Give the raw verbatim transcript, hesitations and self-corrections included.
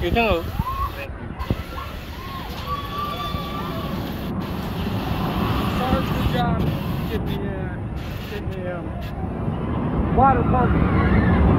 You can go. Thank you. Sarge, good job. Get the, uh, get the um, water pumping.